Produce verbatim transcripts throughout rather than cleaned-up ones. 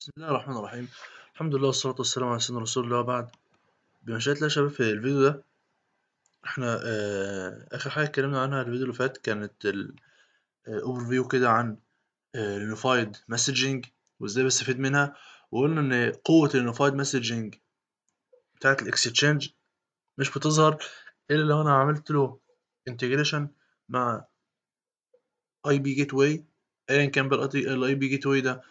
بسم الله الرحمن الرحيم. الحمد لله والصلاة والسلام على سيدنا رسول الله. بعد بمشاهدة الله يا شباب، في الفيديو ده احنا آه اخر حاجة اتكلمنا عنها الفيديو اللي فات كانت الاوفر فيو كده عن اليونيفايد مسجنج وازاي بستفيد منها، وقلنا ان قوة اليونيفايد مسجنج بتاعت الاكستشينج مش بتظهر الا لو انا عملت له انتجريشن مع اي بي جيت واي، ايا كان بقى الاي بي جيت واي ده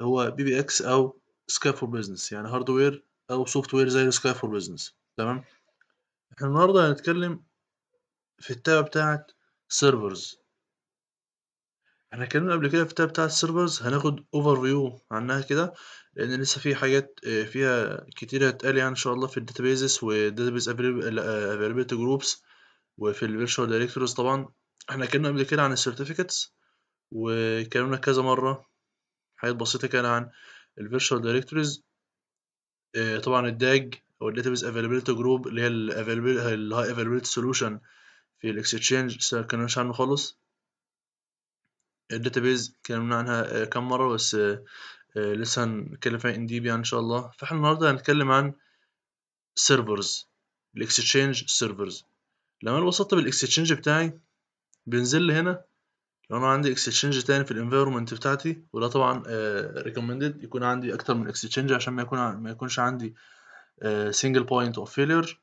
هو بي بي اكس او سكايب فور بزنس، يعني هاردوير او سوفت وير زي سكايب فور بزنس. تمام، احنا النهارده هنتكلم في التابه بتاعه سيرفرز. احنا اتكلمنا قبل كده في التابه بتاعه سيرفرز، هناخد اوفر فيو عنها كده لان لسه في حاجات فيها كتيره هتقال يعني ان شاء الله في الداتابيزز والداتابيز افيلابيلتي جروبس وفي الفيرتشوال دايركتوريز. طبعا احنا اتكلمنا قبل كده عن السيرتيفيكتس واتكلمنا كذا مره حاجات بسيطة كان عن الفيرتشوال دايركتوريز، طبعا الداج أو الداتابيز افيلابيلتي جروب اللي هي الهاي افيلابيلتي سولوشن في الاكستشينج مكناش عنه خالص. الداتابيز اتكلمنا عنها كام مرة بس لسه هنتكلم فيها ان ديب يعني ان شاء الله. فاحنا النهاردة هنتكلم عن سيرفرز، الاكستشينج سيرفرز. لما انا وصلت بالاكستشينج بتاعي بنزل هنا، لو انا عندي اكستشينج تاني في الانفايرمنت بتاعتي، وده طبعا ريكومندد يكون عندي اكتر من اكستشينج عشان ما يكون ما يكونش عندي سنجل بوينت اوف فيلير،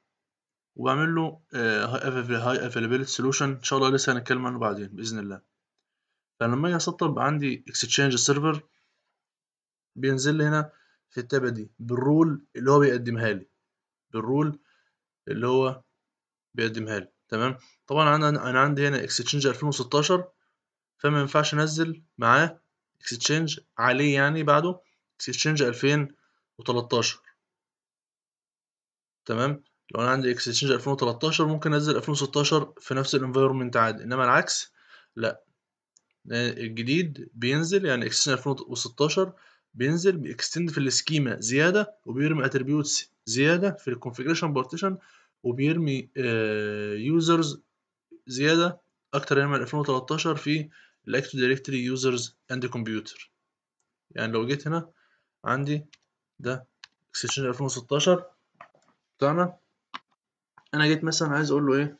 وبعمل له هاي افيلابيلتي سولوشن ان شاء الله لسه هنتكلم عنه بعدين باذن الله. فلما اجي اسطب عندي اكستشينج سيرفر بينزل لي هنا في التابه دي بالرول اللي هو بيقدمها لي بالرول اللي هو بيقدمها لي. تمام، طبعا انا انا عندي هنا اكستشينج ألفين وستاشر، فما ينفعش انزل معاه اكستشينج عليه يعني بعده اكستشينج ألفين وتلتاشر. تمام، لو انا عندي اكستشينج ألفين وتلتاشر ممكن انزل ألفين وستاشر في نفس الانفايرمنت عادي، انما العكس لا، الجديد بينزل يعني اكستشينج ألفين وستاشر بينزل بيكستند في السكيما زياده وبيرمي اتريبيوتس زياده في الكونفيجريشن بارتيشن وبيرمي يوزرز زياده اكتر من ألفين وتلتاشر في الأكتيف دايركتوري يوزرز اند كمبيوتر. يعني لو جيت هنا عندي ده اكستشينج ألفين وستاشر بتاعنا، انا جيت مثلا عايز اقول له ايه،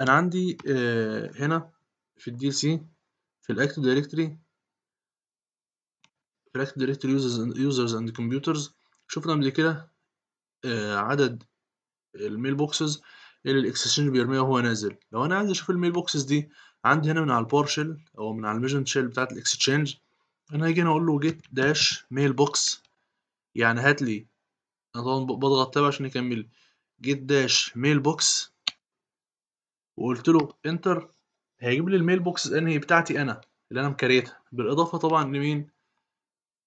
انا عندي آه هنا في الدي سي في الأكتيف دايركتوري في الأكتيف دايركتوري يوزرز يوزرز اند كمبيوترز، شفنا قبل كده آه عدد الميل بوكسز اللي الاكستشينج بيرميها وهو نازل. لو انا عايز اشوف الميل بوكسز دي عندي هنا من على البارشل او من على الميجن شيل بتاعت الاكستشينج، انا هاجي هنا اقول له جيت داش ميل بوكس، يعني هات لي، انا طبعا بضغط تاب عشان يكمل، جيت داش ميل بوكس وقلت له انتر، هيجيب لي الميل بوكس انهي بتاعتي انا اللي انا مكريتها، بالاضافه طبعا لمين،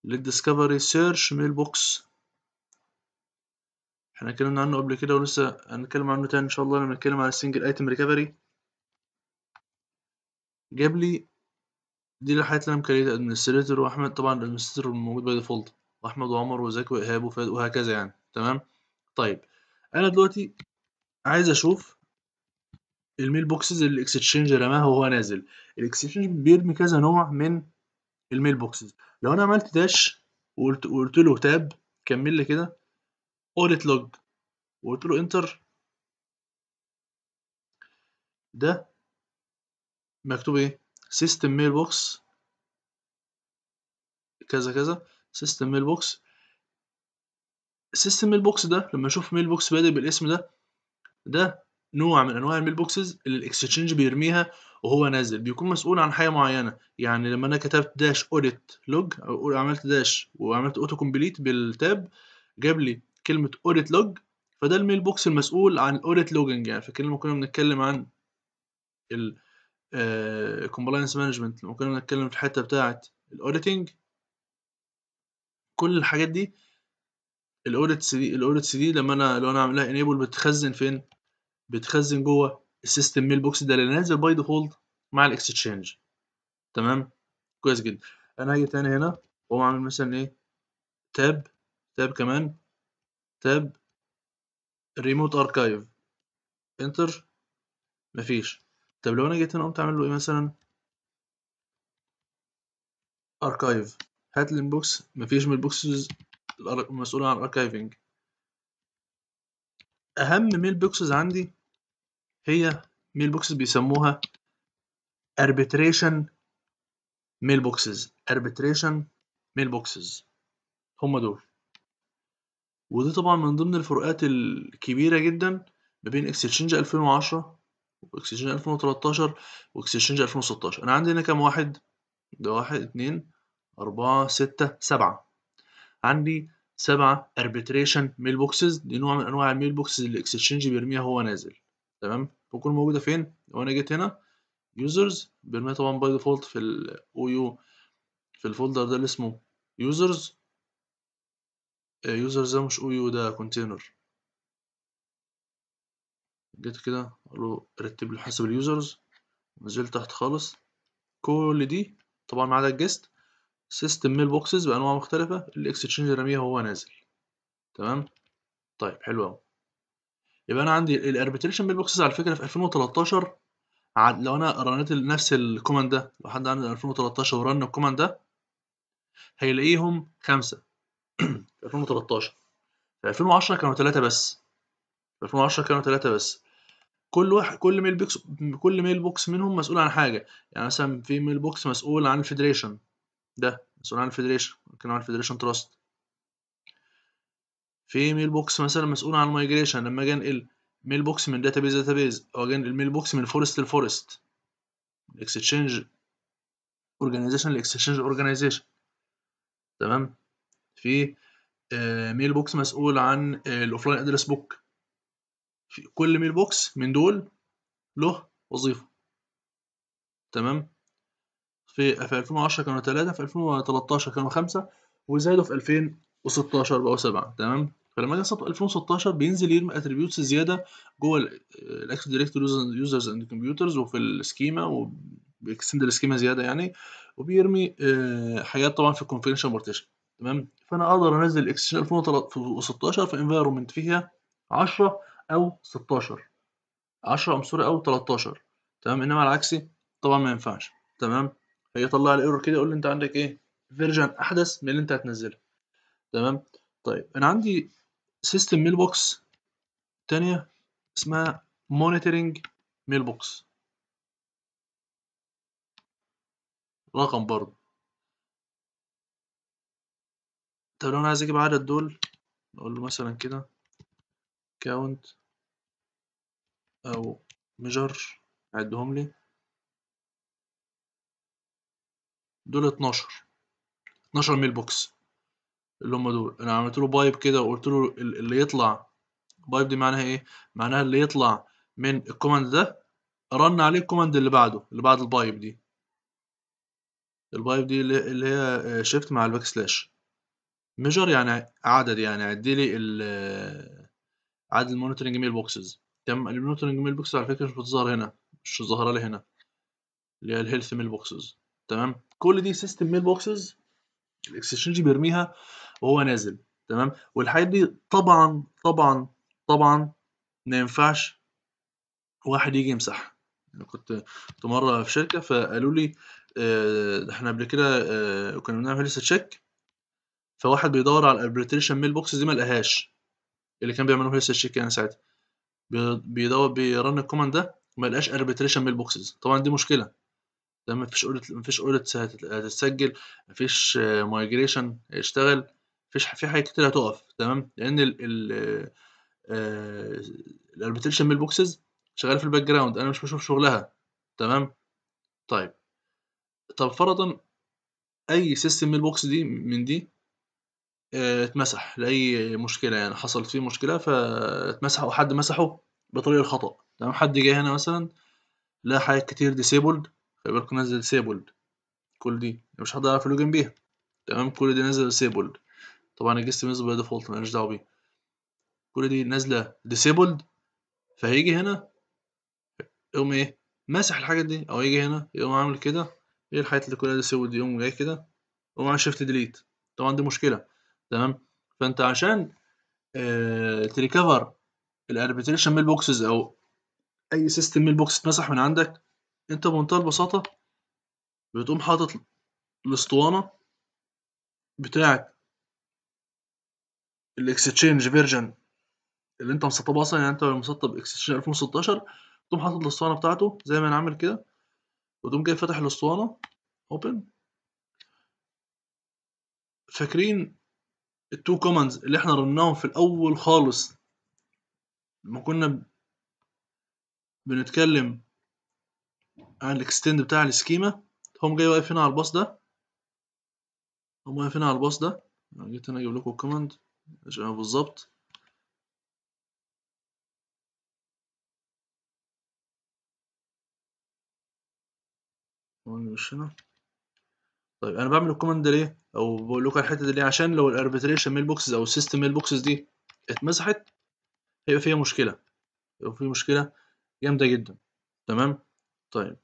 للديسكفري سيرش ميل بوكس احنا اتكلمنا عنه قبل كده ولسه هنتكلم عنه تاني ان شاء الله لما نتكلم على السنجل ايتم ريكفري. جاب لي دي الحاجات اللي انا مكريتها، ادمنستريتور واحمد، طبعا الادمنستريتور موجود باي ديفولت، واحمد وعمر وزاك وايهاب وفهد وهكذا يعني. تمام، طيب انا دلوقتي عايز اشوف الميل بوكسز اللي الاكستشينج رماها وهو نازل. الاكستشينج بيرمي كذا نوع من الميل بوكسز، لو انا عملت داش وقلت وقلت له تاب كمل لي كده Audit Log وقلت له انتر، ده مكتوب ايه، System Mailbox كذا كذا System Mailbox. System Mailbox ده لما اشوف ميل بوكس بادئ بالاسم ده، ده نوع من انواع الميل بوكسز اللي الاكستشينج بيرميها وهو نازل، بيكون مسؤول عن حاجه معينه. يعني لما انا كتبت داش Audit Log او عملت داش وعملت اوتو كومبليت بالتاب جاب لي كلمة Audit Log، فده الميل بوكس المسؤول عن Audit Logging. يعني فاكرين لما كنا بنتكلم عن ال Compliance Management لما كنا بنتكلم في الحتة بتاعة ال Auditing، كل الحاجات دي ال Audits دي ال Audits دي لما أنا لو أنا عاملها Enable بتخزن فين؟ بتخزن جوه السيستم ميل بوكس ده اللي نازل باي ديفولت مع ال Exchange. تمام؟ كويس جدا. أنا هاجي تاني هنا وأقوم عامل مثلا إيه؟ تاب تاب كمان تاب ريموت اركايف انتر، مفيش. طب لو انا جيت هنا قمت اعمل له ايه مثلا اركايف هات الانبوكس. مفيش من البوكسز المسؤولة عن الاركايفنج. اهم ميل بوكسز عندي هي ميل بوكسز بيسموها Arbitration Mailboxes. Arbitration Mailboxes هم دول، ودي طبعا من ضمن الفروقات الكبيرة جدا ما بين Exchange ألفين وعشرة و Exchange ألفين وتلتاشر و Exchange ألفين وستاشر. أنا عندي هنا كام واحد؟ ده واحد اتنين أربعة ستة سبعة. عندي سبعة Arbitration Mailboxes، دي نوع من أنواع الميل بوكسز اللي Exchange بيرميها وهو نازل، تمام؟ بتكون موجودة فين؟ لو أنا جيت هنا يوزرز بيرميها طبعا باي ديفولت في ال أو يو في الفولدر ده اللي اسمه يوزرز. يوزرز ده مش أو يو، ده كونتينر. جيت كده اقول له رتب لي حسب اليوزرز، ونزلت تحت خالص كل دي طبعا ما عدا الجست سيستم ميل بوكسز بانواع مختلفه اللي اكستشينج رميها وهو نازل، تمام. طيب حلو قوي. يبقى انا عندي الاربيتريشن ميل بوكسز على فكره في ألفين وتلتاشر، لو انا رنيت نفس الكوماند ده، لو حد عنده ألفين وتلتاشر ورن الكوماند ده هيلاقيهم خمسة في ألفين وتلتاشر. في ألفين وعشرة كانوا ثلاثة بس، في ألفين وعشرة كانوا ثلاثة بس. كل واحد كل ميل بوكس كل ميل بوكس منهم مسؤول عن حاجة. يعني مثلا في ميل بوكس مسؤول عن الفيدريشن، ده مسؤول عن الفيدريشن، كانوا عن الفيدريشن تراست. في ميل بوكس مثلا مسؤول عن المايجريشن، لما جه نقل ميل بوكس من داتابيز داتابيز، او جه الميل بوكس من فورست لفورست، اكستشينج اورجانيزيشن لاكستشينج اورجانيزيشن، تمام. في ميل بوكس مسؤول عن الاوفلاين ادرس بوك. في كل ميل بوكس من دول له وظيفه، تمام. في في ألفين وعشرة كانوا ثلاثة، في ألفين وتلتاشر كانوا خمسة، وزادوا في ألفين وستاشر بقوا سبعة، تمام. فلما جه سطر ألفين وستاشر بينزل يرمي اتريبيوتس زياده جوه الاكتيف دايركتوري يوزرز اند كمبيوترز وفي السكيما، وبيكستند السكيما زياده يعني، وبيرمي حاجات طبعا في الكونفيجريشن بارتيشن، تمام. فانا اقدر انزل اكستشن ألفين وستاشر في انفايرمنت فيها عشرة او ستاشر، عشرة ام سوري او تلتاشر، تمام. انما على عكسي طبعا ما ينفعش، تمام. هيطلع لي ايرور كده يقول لي انت عندك ايه فيرجن احدث من اللي انت هتنزله، تمام. طيب انا عندي سيستم ميل بوكس تانية اسمها مونيتورنج ميل بوكس، رقم برضه. طب لو انا عايز اجيب عدد دول نقول له مثلا كده كاونت او ميجر، عدهم لي دول اتناشر، اتناشر ميل بوكس اللي هم دول. انا عملت له بايب كده وقلت له اللي يطلع بايب، دي معناها ايه؟ معناها اللي يطلع من الكوماند ده رن عليه الكوماند اللي بعده، اللي بعد البايب دي، البايب دي اللي هي شيفت مع الباك سلاش. ميجر يعني عدد، يعني عدي لي عدد المونيتورنج ميل بوكسز، تمام. المونيتورنج ميل بوكس على فكره مش بتظهر هنا، مش ظاهره لي هنا، اللي هي الهيلث ميل بوكسز، تمام. كل دي سيستم ميل بوكسز الاكستشينج بيرميها وهو نازل، تمام. والحاجات دي طبعا طبعا طبعا ما ينفعش واحد يجي يمسحها. انا كنت كنت مره في شركه فقالوا لي آه احنا قبل كده آه كنا بنعمل لسه تشيك، فواحد بيدور على الاربيتريشن ميل بوكس دي ما لقاهاش، اللي كان بيعمله لسه تشيك يعني ساعتها، بيدور بيرن الكوماند ده ما لقاش اربيتريشن ميل بوكسز. طبعا دي مشكله، ده مفيش اوديت، مفيش اوديت هتتسجل، مفيش مايجريشن هيشتغل، مفيش في حاجات كتير هتقف، تمام. لان ال الاربيتريشن ميل بوكسز شغاله في الباك جراوند، انا مش بشوف شغلها، تمام. طيب طب فرضا اي سيستم ميل بوكس دي من دي اتمسح لاي مشكله، يعني حصلت فيه مشكله فاتمسح او حد مسحه بطريقه الخطا، تمام. حد جه هنا مثلا لقى حاجات كتير ديسيبلد، خلي بالكم نزل ديسيبلد، كل دي مش حد يعرف يلوجن بيها، تمام. كل دي نازله ديسيبلد، طبعا الجست نازل باي ديفولت مالناش دعوه بيه، كل دي نازله ديسيبلد. فهيجي هنا يقوم ايه ماسح الحاجات دي، او يجي هنا يقوم عامل كده ايه الحاجات اللي كلها ديسيبلد، يقوم جاي كده يقوم عامل شيفت ديليت، طبعا دي مشكله، تمام. فانت عشان آه تريكفر الاربيتريشن ميل بوكسز او اي سيستم ميل بوكس اتمسح من عندك، انت بمنتهى البساطه بتقوم حاطط الاسطوانه بتاعة الاكستشينج فيرجن اللي انت مسطبه اصلا. يعني انت لو مسطب اكستشينج ألفين وستاشر تقوم حاطط الاسطوانه بتاعته زي ما انا عامل كده، وتقوم جاي فاتح الاسطوانه اوبن. فاكرين التو كوماندز اللي احنا رناهم في الاول خالص لما كنا بنتكلم عن الاكستند بتاع السكيما؟ هم جاي واقفين على الباص ده، هم واقفين على الباص ده. يعني جيت انا اجيب لكم الكوماند عشان بالظبط. طيب انا بعمل الكوماند ده ليه او بقول لكم الحته دي ليه؟ عشان لو الاربيتريشن ميل بوكسز او السيستم ميل بوكسز دي اتمسحت هيبقى فيها مشكله، هيبقى فيها مشكله جامده جدا. تمام. طيب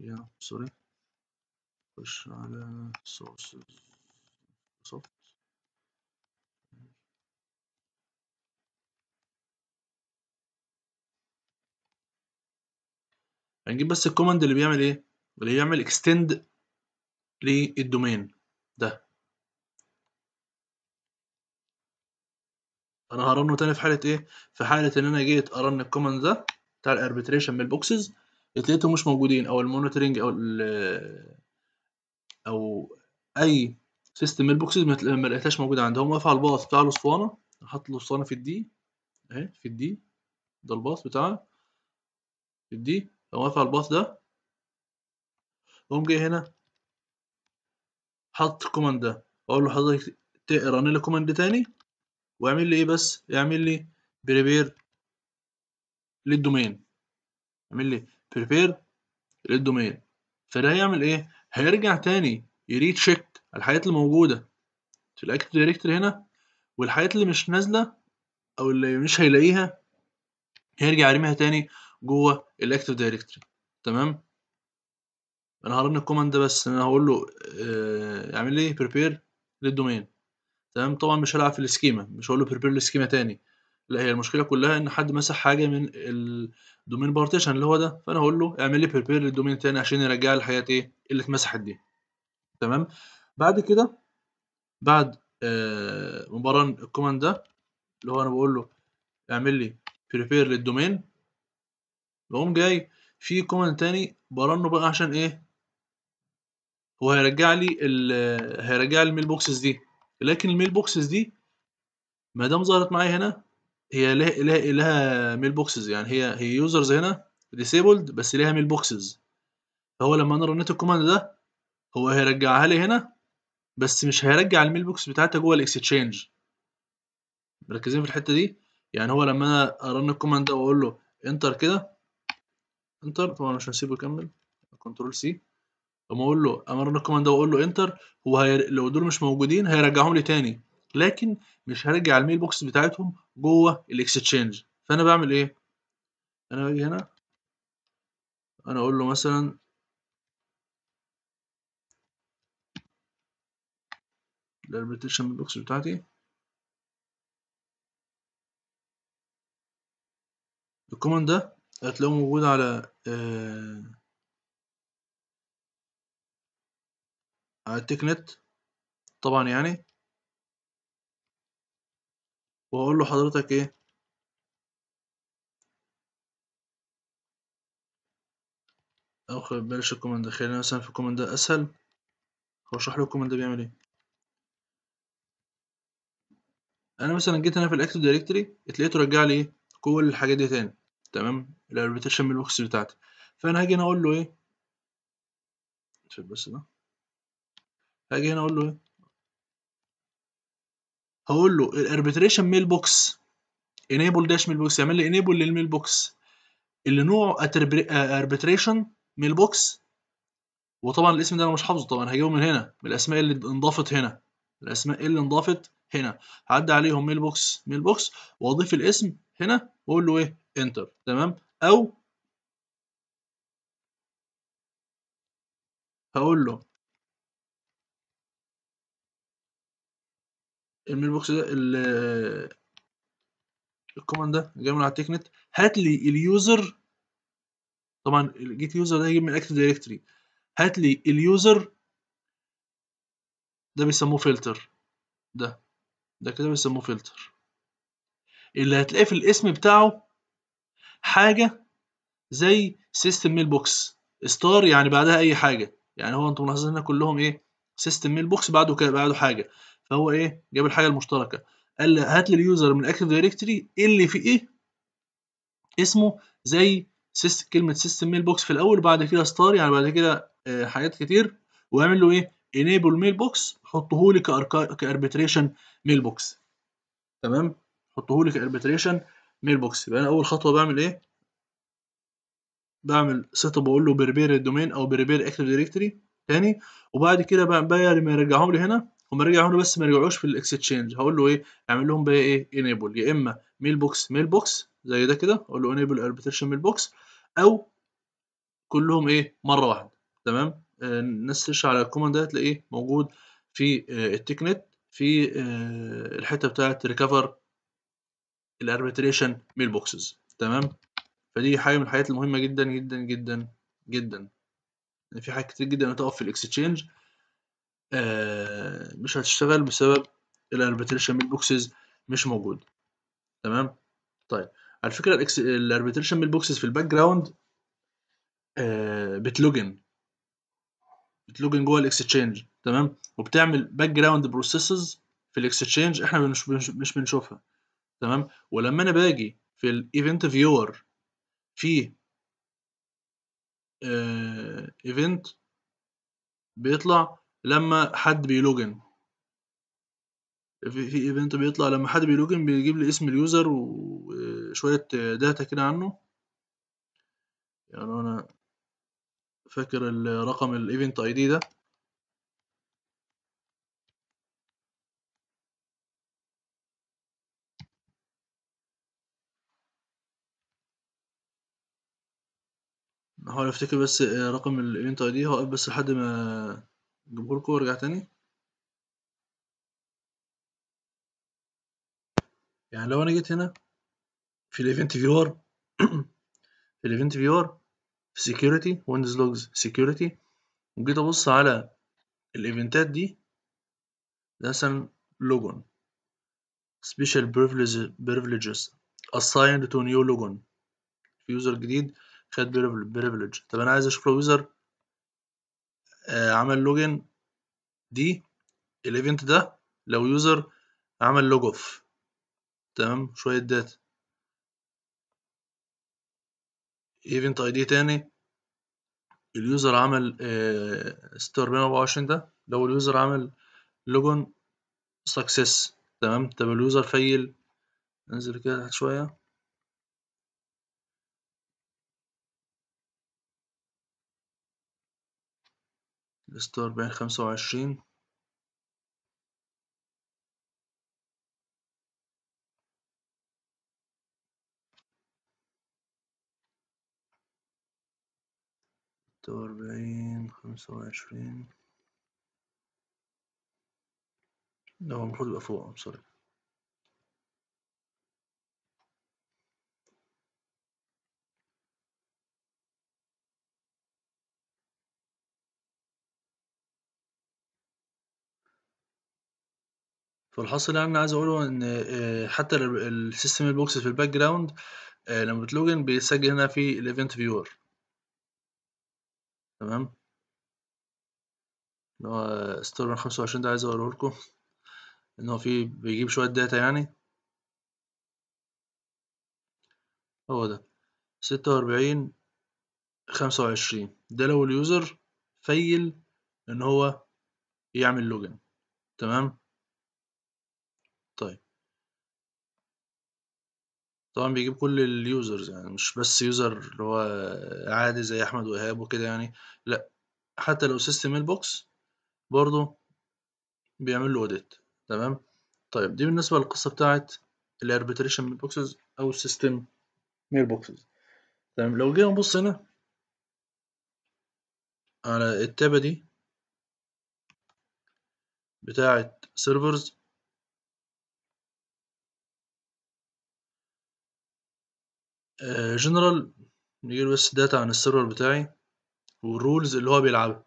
يا سوري، خش على سورس سورس هنجيب بس الكوماند اللي بيعمل ايه، اللي يعمل اكستند للدومين ده. انا هرنه تاني في حاله ايه، في حاله ان انا جيت ارن الكوماند ده بتاع الاربيتريشن ميل بوكسز لقيتهم مش موجودين، او المونيتورنج او ال او اي سيستم ميل بوكسز ما لقيتهاش موجوده عندهم. واقف على الباص بتاع الاسطوانه، احط الاسطوانه في الدي اهي، في الدي ده الباص بتاعها في الدي، واقف على الباص ده، اقوم جاي هنا حط الكوماند ده، اقول له حضرتك رن لي الكوماند تاني واعمل لي ايه، بس اعمل لي بريبير للدومين، اعمل لي بريبير للدومين. فده هيعمل ايه، هيرجع تاني يري تشيك الحاجات اللي موجوده في الاكتيف دايركتري هنا، والحاجات اللي مش نازله او اللي مش هيلاقيها هيرجع يرميها تاني جوه الاكتيف دايركتري. تمام. انا هرن الكوماند ده بس، انا هقول له اعمل لي بريبير للدومين. تمام. طبعا مش هلعب في السكيما، مش هقول له بريبير للسكيما تاني، لا، هي المشكله كلها ان حد مسح حاجه من الدومين بارتيشن اللي هو ده، فانا هقول له اعمل لي بريبير للدومين تاني عشان يرجع لي الحاجات ايه اللي اتمسحت دي. تمام. بعد كده بعد ما برن الكوماند ده اللي هو انا بقول له اعمل لي بريبير للدومين، بقوم جاي في كوماند تاني برنه بقى عشان ايه، هو هيرجع لي ال هيرجع لي الميل بوكسز دي، لكن الميل بوكسز دي ما دام ظهرت معايا هنا هي لها لها لها ميل بوكسز، يعني هي هي يوزرز هنا ديسيبلد بس لها ميل بوكسز، فهو لما انا رنيت الكوماند ده هو هيرجعها لي هنا بس مش هيرجع الميل بوكس بتاعتها جوه الاكستشينج. مركزين في الحته دي؟ يعني هو لما انا ارن الكوماند ده واقول له انتر كده انتر، طبعا مش هنسيبه يكمل، كنترول سي، اما اقول له امرن الكوماند ده واقول له انتر، هو هي... لو دول مش موجودين هيرجعهم لي تاني، لكن مش هرجع الميل بوكس بتاعتهم جوه الاكستشينج. فانا بعمل ايه، انا باجي هنا انا اقول له مثلا الاربيتريشن ميل بوكس بتاعتي الكوماند ده هتلاقوه موجود على آه... على التكنت طبعا يعني، وهقول له حضرتك ايه، او بلاش الكوماند، خلينا مثلا في الكوماند ده اسهل، هشرح له الكوماند ده بيعمل ايه. انا مثلا جيت هنا في الاكتيف دايركتري لقيته رجع لي ايه كل الحاجات دي تاني. تمام. الاربيتريشن ميل بوكس بتاعتي، فانا هاجي هنا اقول له ايه، شوف بس ده، هاجي هنا اقول له ايه، هقول له الاربيتريشن ميل بوكس انيبل داش ميل بوكس، يعمل لي انيبل للميل بوكس اللي نوعه اربيتريشن ميل بوكس، وطبعا الاسم ده انا مش حافظه، طبعا هجيبه من هنا من الاسماء اللي انضافت هنا، الاسماء اللي انضافت هنا هعدي عليهم ميل بوكس ميل بوكس واضيف الاسم هنا واقول له ايه انتر. تمام. او هقول له الميل بوكس ده الكوماند ده جاي من على التكنت، هات لي اليوزر، طبعا جيت يوزر ده هيجيب من الاكتيف دايركتري، هات لي اليوزر ده بيسموه فلتر، ده ده كده بيسموه فلتر، اللي هتلاقيه في الاسم بتاعه حاجه زي سيستم ميل بوكس ستار، يعني بعدها اي حاجه. يعني هو انتم ملاحظين هنا كلهم ايه؟ سيستم ميل بوكس بعده كده، بعده حاجه. فهو ايه؟ جاب الحاجه المشتركه، قال هات لي اليوزر من اكتيف دايركتوري اللي فيه ايه اسمه زي سيست كلمه سيستم ميل بوكس في الاول، بعد كده ستار يعني بعد كده آه حاجات كتير، واعمل له ايه؟ انيبل ميل بوكس، حطه لي كاربيتريشن ميل بوكس. تمام، حطه لي كاربيتريشن ميل بوكس. يبقى انا اول خطوه بعمل ايه؟ بعمل سيت اب، بقول له بريبير الدومين او بريبير اكتيف دايركتوري تاني، وبعد كده بقى لما يرجعهم لي هنا، هم رجعهم لي بس ما يرجعوش في الاكستشينج. هقول له ايه؟ اعمل لهم بقى ايه؟ انيبل، يا اما ميل بوكس ميل بوكس زي ده كده، اقول له انيبل اربيتريشن ميل بوكس، او كلهم ايه؟ مره واحده. تمام، الناس تسيرش على الكوماند ده هتلاقيه موجود في التكنت في الحته بتاعه ريكفر الاربيتريشن ميل بوكسز. تمام، فدي حاجه من الحاجات المهمه جدا جدا جدا جدا. في حاجات كتير جدا هتقف في الاكستشينج مش هتشتغل بسبب الاربيتريشن ميل بوكسز مش موجود. تمام، طيب على فكره الاربيتريشن ميل بوكسز في الباك جراوند بتلوجن بتلوجن جوه الاكستشينج. تمام، وبتعمل باك جراوند بروسيسز في الاكستشينج احنا مش مش بنشوفها. تمام، ولما انا باجي في الايفنت فيور في ايفنت uh, بيطلع لما حد بيلوجن، في ايفنت بيطلع لما حد بيلوجن بيجيب لي اسم اليوزر وشويه داتا كده عنه، يعني انا فاكر الرقم الايفنت اي دي ده، هحاول افتكر بس رقم الايفنت اي دي، هوقف بس لحد ما اجيبه لكم وارجع تاني. يعني لو انا جيت هنا في الايفنت فيور في الايفنت فيور في سيكيورتي ويندوز لوجز سيكيورتي، وجيت ابص على الايفنتات دي، ده مثلا لوجون سبيشال بريفليجز اسايند تو نيو لوجون، في يوزر جديد خد بريفليج. طب انا عايز اشوف لو يوزر آه عمل لوجن دي الايفنت ده، لو يوزر عمل لوج اوف. تمام، شويه داتا ايفنت اي دي تاني، اليوزر عمل آه ستة واربعين ده، لو اليوزر عمل لوجن سكسس. تمام، طب اليوزر فيل، انزل كده تحت شويه، ستة وأربعين خمسة وعشرين، ستة وأربعين خمسة وعشرين، ده هو المفروض يبقى فوق، سوري، فالحاصل يعني انا عايز اقوله ان حتى السيستم البوكس في الباك جراوند لما بتلوجن بيسجل هنا في الايفنت فيور. تمام، اللي هو ستور خمسة وعشرين ده عايز اقوله لكم ان هو في بيجيب شويه داتا، يعني هو ده ستة وأربعين خمسة وعشرين ده لو اليوزر فيل ان هو يعمل لوجن. تمام، طيب طبعا بيجيب كل اليوزرز، يعني مش بس يوزر اللي هو عادي زي احمد وايهاب وكده، يعني لا، حتى لو سيستم ميل بوكس برضه بيعمل له اوديت. تمام، طيب دي بالنسبه للقصه بتاعت الاربيتريشن ميل بوكسز او السيستم ميل بوكسز. تمام، لو جينا نبص هنا على التابه دي بتاعت سيرفرز، جنرال نجيب بس داتا عن السيرفر بتاعي والرولز اللي هو بيلعبها.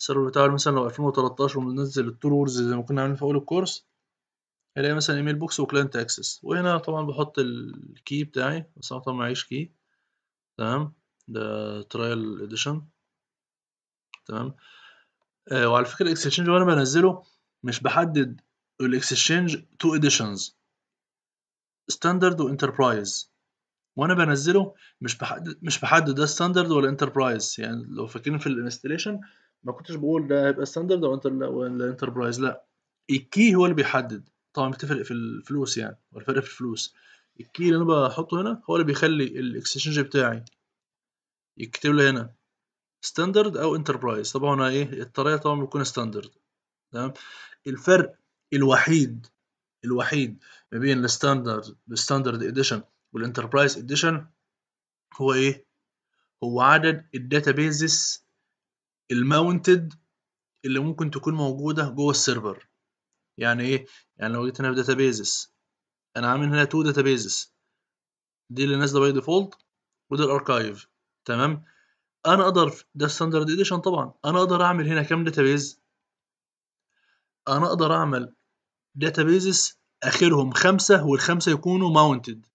السيرفر بتاعي مثلا لو ألفين وتلتاشر ومنزل التورز زي ما كنا عاملين في اول الكورس، هلاقي مثلا ايميل بوكس وكلاينت اكسس، وهنا طبعا بحط الكي بتاعي، بس انا طبعا معيش كي. تمام، ده ترايل اديشن. تمام. آه وعلى فكره الاكسشينج وانا بنزله مش بحدد الاكسشينج تو اديشنز، ستاندرد وانتربرايز، وانا بنزله مش بحدد مش بحدد ده ستاندرد ولا انتربرايز. يعني لو فاكرين في الانستليشن ما كنتش بقول ده هيبقى ستاندرد ولا انتربرايز، لا، الكي هو اللي بيحدد. طبعا بتفرق في الفلوس يعني، والفرق في الفلوس الكي اللي انا بحطه هنا هو اللي بيخلي الاكسشينج بتاعي يكتب لي هنا ستاندرد او انتربرايز. طبعا انا ايه الطريقه طبعا بتكون ستاندرد. تمام. الفرق الوحيد الوحيد ما بين الستاندرد الستاندرد اديشن والانتربرايز اديشن هو ايه؟ هو عدد الداتابيزز الماونتد اللي ممكن تكون موجوده جوه السيرفر. يعني ايه؟ يعني لو جيت هنا في داتابيزز، انا عامل هنا تو داتابيزز، دي اللي نازله باي ديفولت وده الاركايف. تمام. انا اقدر ده ستاندرد اديشن طبعا، انا اقدر اعمل هنا كام داتابيز؟ انا اقدر اعمل داتابيزز اخرهم خمسه، والخمسه يكونوا ماونتد.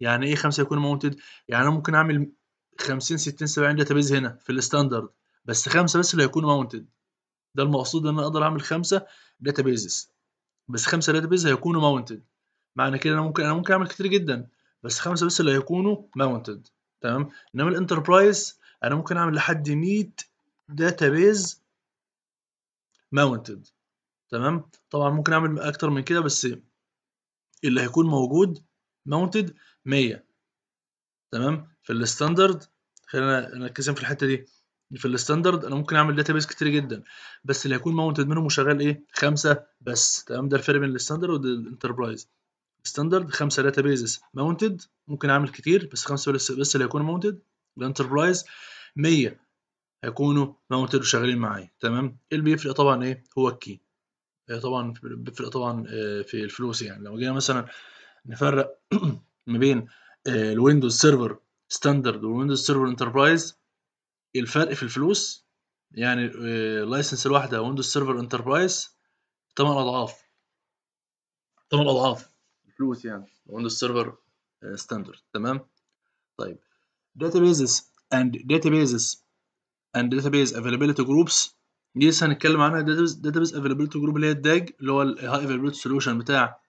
يعني ايه خمسه يكونوا ماونتد؟ يعني انا ممكن اعمل خمسين ستين سبعين داتابيز هنا في الستاندرد، بس خمسه بس اللي هيكونوا ماونتد. ده المقصود، ان انا اقدر اعمل خمسه داتابيزز بس، خمسه داتابيز هيكونوا ماونتد. معنى كده انا ممكن انا ممكن اعمل كتير جدا، بس خمسه بس اللي هيكونوا ماونتد. تمام. انما الانتربرايز انا ممكن اعمل لحد مية داتابيز ماونتد. تمام. طبعا ممكن اعمل اكتر من كده، بس اللي هيكون موجود ماونتد مية. تمام. في الستاندرد خلينا نركز في الحته دي. في الستاندرد انا ممكن اعمل داتابيز كتير جدا، بس اللي هيكون ماونتد منهم وشغال ايه؟ خمسه بس. تمام. ده الفرق بين الستاندرد والانتربرايز. ستاندرد خمسه داتابيزز ماونتد، ممكن اعمل كتير بس خمسه بس اللي هيكونوا ماونتد. الانتربرايز مية هيكونوا ماونتد وشغالين معايا. تمام. اللي بيفرق طبعا ايه؟ هو الكي. طبعا بيفرق طبعا في الفلوس. يعني لو جينا مثلا نفرق ما بين الويندوز سيرفر ستاندرد والويندوز سيرفر انتربرايز، الفرق في الفلوس يعني اللايسنس الواحده ويندوز سيرفر انتربرايز تمن اضعاف تمن اضعاف فلوس يعني ويندوز سيرفر ستاندرد. تمام. طيب databases and databases and database availability groups، دي لسه هنتكلم عنها. database availability group اللي هي الداج، اللي هو الهاي availability solution بتاع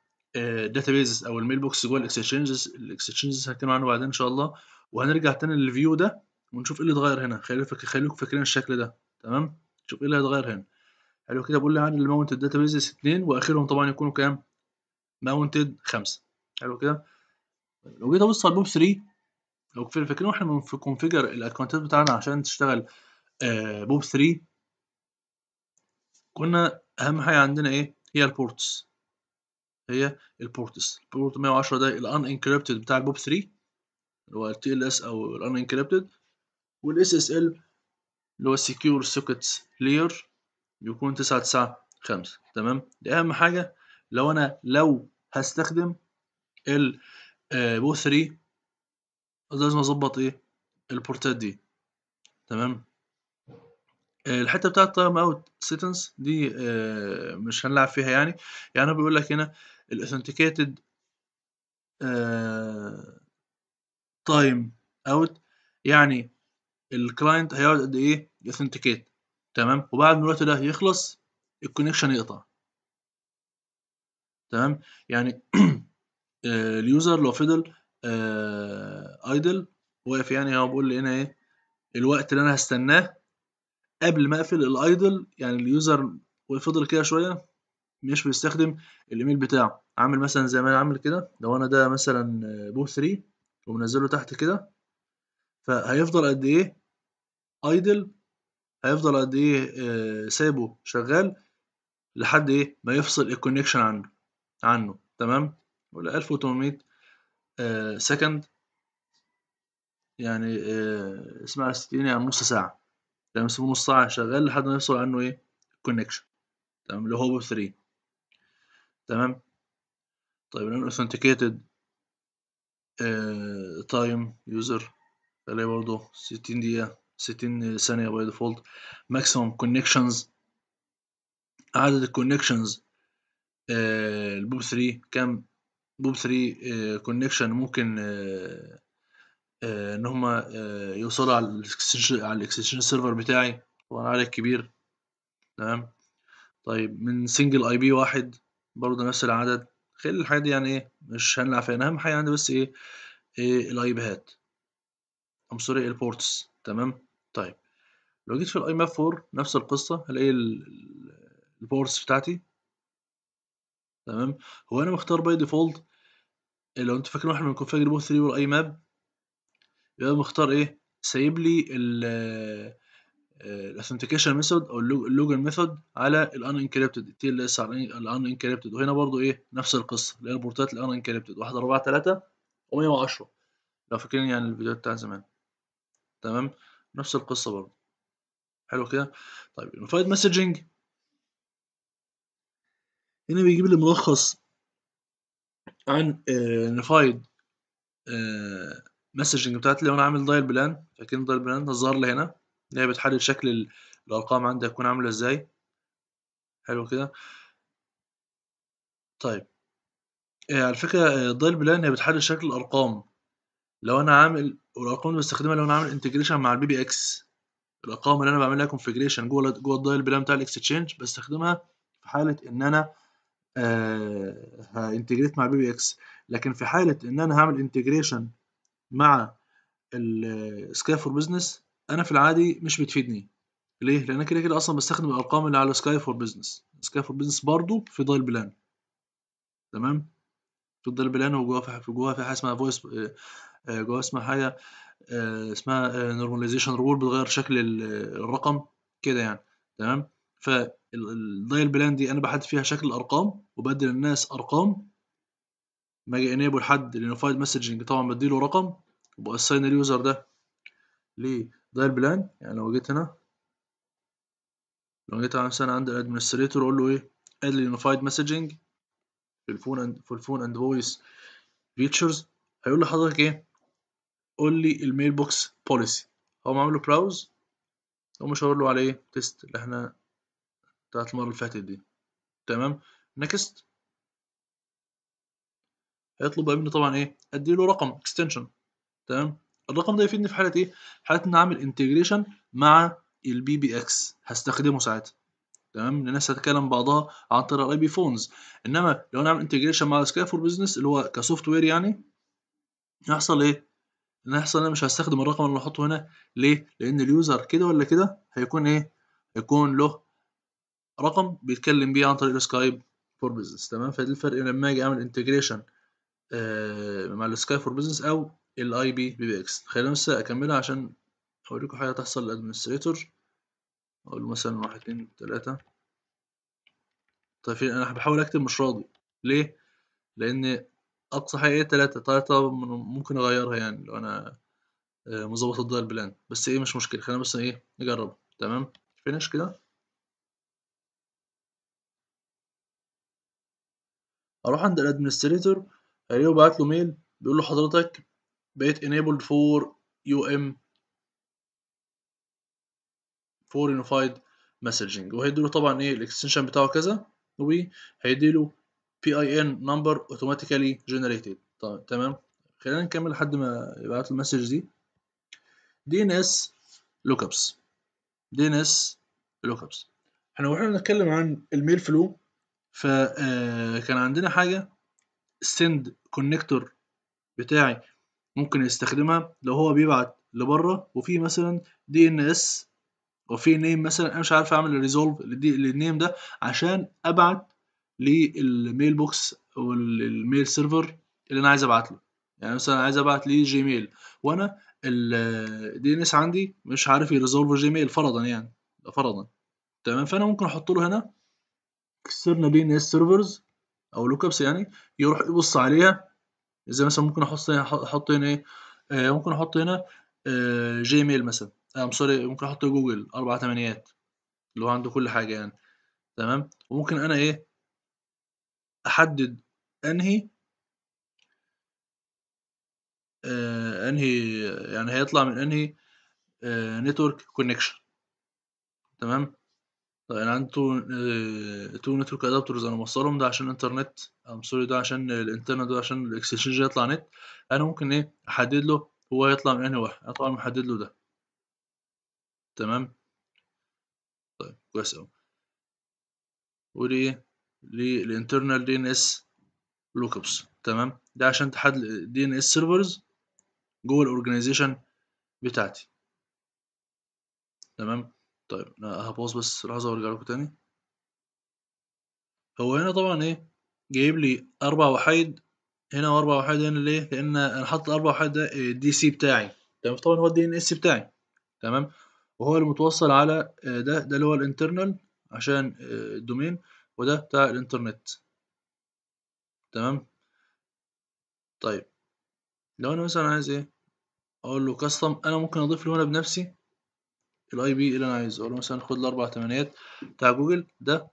databases او الميل بوكس جوه الاكسشينجز. الاكسشينجز هنتكلم عنه بعدين ان شاء الله، وهنرجع تاني للفيو ده ونشوف ايه اللي اتغير هنا. خليكم فاكرين الشكل ده. تمام. شوف ايه اللي هيتغير هنا. حلو كده. بقول لي عن الماونت databases اتنين، واخرهم طبعا يكونوا كام؟ ماونتد خمسة. حلو كده. لو جيت ابص على البوب تلاتة، لو فاكرين واحنا في كونفيجر الاكونتات بتاعنا عشان تشتغل آه بوب تلاتة، كنا اهم حاجه عندنا ايه؟ هي البورتس. هي البورتس البورت مية وعشرة ده الان انكريبتد بتاع البوب تلاتة، اللي هو التي ال اس او الان انكريبتد، والاس اس ال اللي هو السكيور سوكيتس لير بيكون تسعمية وخمسة وتسعين. تمام. دي اهم حاجه لو انا لو هستخدم ال بو تلاتة، لازم اظبط ايه البورتات دي. تمام. الحته بتاعه التايم اوت سيتنس دي مش هنلعب فيها. يعني يعني بيقول لك هنا الاثنتيكيتد تايم اوت، يعني الكلاينت هيقعد قد ايه يثنتيكيت. تمام. وبعد ما الوقت ده يخلص الكونكشن يقطع. تمام. يعني اليوزر لو فضل ايدل واقف، يعني هو بيقول لي هنا ايه الوقت اللي انا هستناه قبل ما اقفل الايدل. يعني اليوزر وفضل كده شويه مش بيستخدم الايميل بتاعه، عامل مثلا زي ما انا عامل كده، لو انا ده مثلا بوب تلاتة ومنزله تحت كده، فهيفضل قد ايه ايدل، هيفضل قد ايه سايبه شغال لحد ايه ما يفصل الكونكشن عنه عنه تمام. ولا ألف وتمنمية آه سكند، يعني آه اسمع على ستين، يعني نص ساعة. يعني بيسيبوه نص ساعة شغال لحد ما يفصل عنه ايه الكونكشن. تمام. اللي هو بوب تلاتة. تمام. طيب لان authenticated تايم يوزر خليه برضه ستين دقيقة ستين ثانية باي ديفولت. ماكسيمم كونكشنز، عدد الكونكشنز البوب ثلاثة كام، بوب ثلاثة كونكشن ممكن آه آه ان هما آه يوصلوا على الاكستنشن على الاكستنشن سيرفر بتاعي، طبعا عدد كبير. تمام، طيب من سنجل اي بي واحد برضه نفس العدد. خلي الحاجات دي يعني ايه مش هنلعب فيها، اهم حاجه عندي بس ايه, إيه الاي بيهات ام سوري البورتس. تمام، طيب لو جيت في الاي ماب أربعة نفس القصه، هلاقي البورتس بتاعتي. تمام، هو انا مختار باي ديفولت، لو انت فاكر واحد من الكونفيجر بوث ثلاثة والاي ماب، يبقى مختار ايه سايب لي الاثنتيكيشن ميثود او اللوجن ميثود على الان انكريبتد، التي ال اس على الان انكريبتد. وهنا برضو ايه نفس القصه، اللي هي البورتات الان انكريبتد واحد أربعة تلاتة ومية وعشرة لو فاكرين يعني الفيديو بتاع زمان. تمام، نفس القصه برضو. حلو كده. طيب يونيفايد مسجنج هنا بيجيب لي ملخص عن يونيفايد مسجنج بتاعتي. لو انا عامل دايل بلان، فاكرين دايل بلان تظهر لي هنا، اللي هي بتحدد شكل الارقام عندي هتكون عامله ازاي. حلو كده. طيب آه على فكره الدايل بلان هي بتحدد شكل الارقام، لو انا عامل والارقام اللي بستخدمها لو انا عامل انتجريشن مع البي بي اكس، الارقام اللي انا بعمل لها كونفيجريشن جوه جوه الدايل بلان بتاع الاكستشينج بستخدمها في حاله ان انا آه هانتجريت مع البي بي اكس. لكن في حاله ان انا هعمل انتجريشن مع السكاي فور بزنس، انا في العادي مش بتفيدني. ليه؟ لان كده كده اصلا بستخدم الارقام اللي على سكاي فور بزنس. سكاي فور بزنس برضو في دايل بلان. تمام، في دايل بلان وجواها في جواها في حاجه اسمها فويس، جواها اسمها حاجه اسمها نورماليزيشن رول، بتغير شكل الرقم كده يعني. تمام، فالدايل بلان دي انا بحدد فيها شكل الارقام وبدل الناس ارقام. ما اجي انيبل حد لليونيفايد مسجنج طبعا بديله رقم، وباساين اليوزر ده ليه دايل بلان. يعني لو جيت هنا، لو جيت مثلا عند الادمنستريتور اقول له ايه اد يونيفايد مسجنج في الفون اند في الفون اند فويس فيتشرز، هيقول لي حضرتك ايه قول لي الميل بوكس بوليسي. هو عامل له براوز ومش هقول له على ايه تيست اللي احنا بتاعت المره اللي فاتت دي. تمام، نكست. هيطلب مني طبعا ايه ادي له رقم اكستنشن. تمام، الرقم ده يفيدني في حاله ايه؟ حاله ان اعمل انتجريشن مع البي بي اكس، هستخدمه ساعتها. تمام، الناس هتتكلم بعضها عن طريق الاي بي فونز. انما لو انا اعمل انتجريشن مع سكاي فور بزنس اللي هو كسوفت وير، يعني هيحصل ايه؟ هيحصل انا مش هستخدم الرقم اللي هحطه هنا. ليه؟ لان اليوزر كده ولا كده هيكون ايه؟ هيكون له رقم بيتكلم بيه عن طريق السكاي فور بزنس. تمام، فده الفرق لما اجي اعمل انتجريشن آه مع السكاي فور بزنس او الاي بي بي بي اكس. خلينا بس اكملها عشان اوريكم حاجه تحصل للادمنستريتور. اقول له مثلا واحد اتنين تلاته. طيب انا بحاول اكتب مش راضي. ليه؟ لان اقصى حاجه ايه تلاته، تلاته ممكن اغيرها يعني لو انا مظبط الدايل بلان، بس ايه مش مشكله. خلينا بس ايه نجربه. تمام، فينش كده. اروح عند الادمنستريتور هيلاقيه بعت له ميل بيقول له حضرتك بقيت enabled for يو إم for unified messaging، وهيديله طبعا ايه الاكستنشن بتاعه كذا، وهيديله بي آي إن number automatically generated. طيب تمام، خلينا نكمل لحد ما يبعت المسج دي. دي إن إس lookups، دي إن إس lookups احنا واحنا بنتكلم عن الميل فلو، فكان عندنا حاجه send connector بتاعي ممكن يستخدمها لو هو بيبعت لبره، وفي مثلا دي ان اس وفي نيم مثلا، انا مش عارف اعمل ريزولف للنيم ده عشان ابعت للميل بوكس او الميل سيرفر اللي انا عايز ابعت له. يعني مثلا عايز ابعت ليه جيميل، وانا الدي ان اس عندي مش عارف يريزولف جيميل فرضا يعني فرضا. تمام، فانا ممكن احط له هنا اكسترنال دي ان اس سيرفرز او لوك ابس، يعني يروح يبص عليها. زي مثلا ممكن احط احط هنا ايه آه ممكن احط هنا آه جيميل مثلا، ام آه سوري ممكن احط جوجل اربع تمانيات اللي هو عنده كل حاجه يعني. تمام، وممكن انا ايه احدد انهي آه انهي يعني هيطلع من انهي نتورك كونكشن. تمام. طيب انا عندي تو نتورك ادابترز انا موصلهم، ده عشان انترنت ام سوري، ده عشان الانترنت، ده عشان الاكستشينج يطلع نت. انا ممكن ايه احدد له هو هيطلع من انهي واحد، انا طبعا محدد له ده. تمام. طيب كويس اوي. ودي ايه للانترنال دي ان اس لوك ابس. تمام. ده عشان تحدد الدي ان اس سيرفرز جوه الاورجنايزيشن بتاعتي. تمام. طيب انا هبوظ بس لحظه وارجع لكم تاني. هو هنا طبعا ايه جايب لي اربع وحيد هنا واربع وحيد هنا، ليه؟ لان انا حاطط الاربع وحيد ده الدي سي بتاعي. تمام. طبعا هو الدي ان اس بتاعي. تمام. وهو اللي متوصل على ده، ده اللي هو الانترنال عشان الدومين، وده بتاع الانترنت. تمام. طيب لو انا مثلا عايز ايه اقول له كاستم، انا ممكن اضيف له انا بنفسي الاي بي اللي انا عايزه، اقول له مثلا خد الاربع تمانيات بتاع جوجل، ده